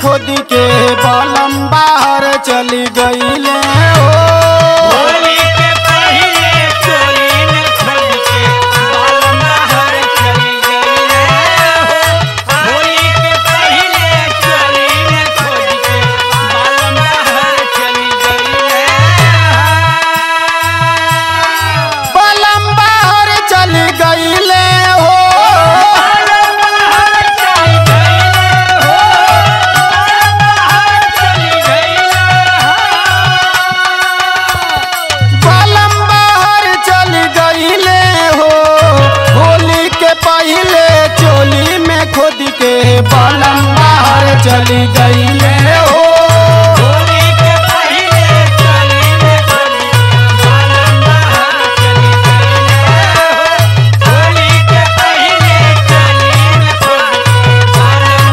खुद के बलम बाहर चली गईले चली गई ले हो होली के पहले चली ले चली बालम बाहर चली गई ले हो होली के पहले चली ले बालम बाहर चली गई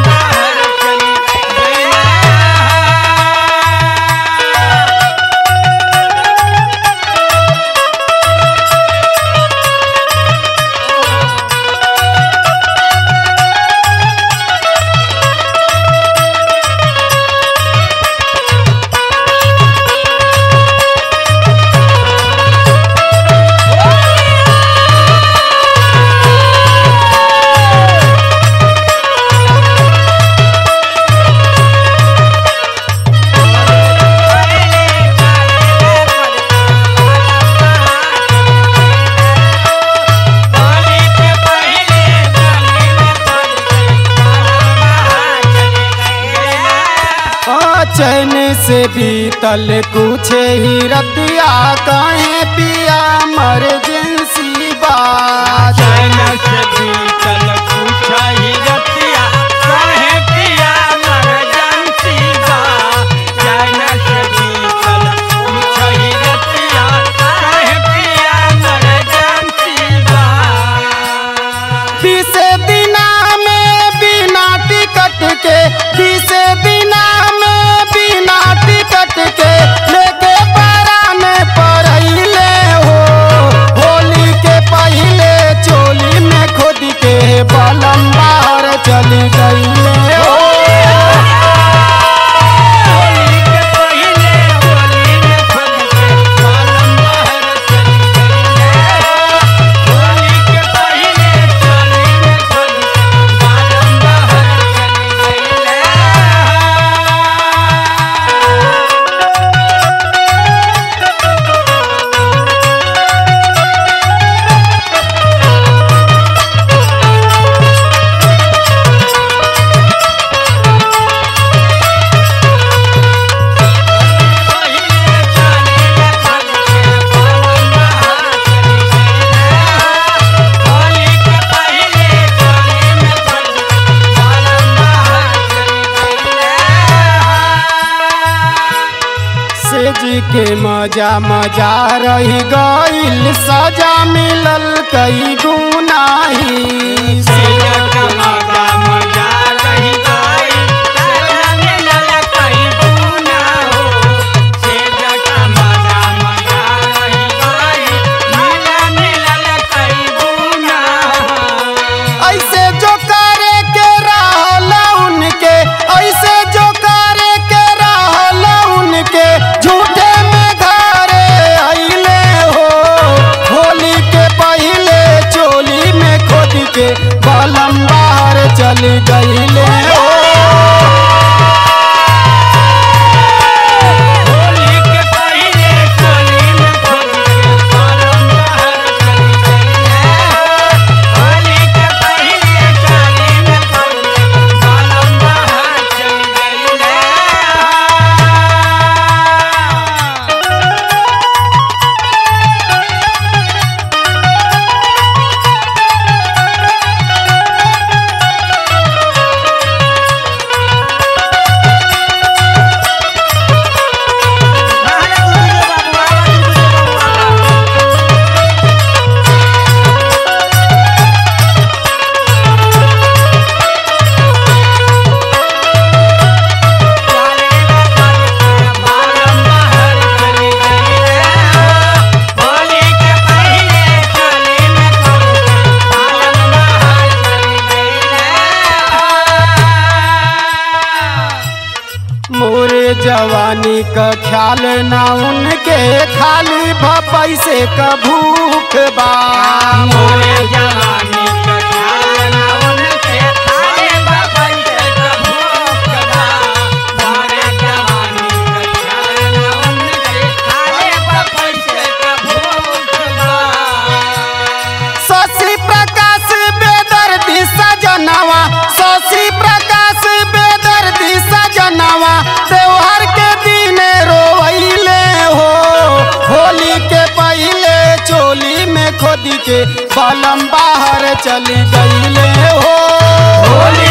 चैन से बीतल कुछ ही रतिया कहे पिया इमरजेंसी बात चैन से बीतल कुछ ही रतिया कहे पिया इमरजेंसी बात चैन से बीतल कुछ ही रतिया कहे पिया इमरजेंसी बात 20 दिना में बिना टिकट के 20 दिना लेके परान परइले हो होली के पहले चोली में खुद के बलम बाहर चली गईले हो के मजा मजा रही गईल सजा मिलल कई गुनाही मजा मजा रही गईल सजा मिलल कई गुनाहो मजा मजा रही गईल सजा मिलल कई गुनाहो ऐसे जो करे के रहल उनके ऐसे जो करे के रहल उनके झूठे बलम बाहर चली पानी का ख्याल ना उनके, खाली भपई से का भूख बा। खोदी के बालम बाहर चली गई ले हो।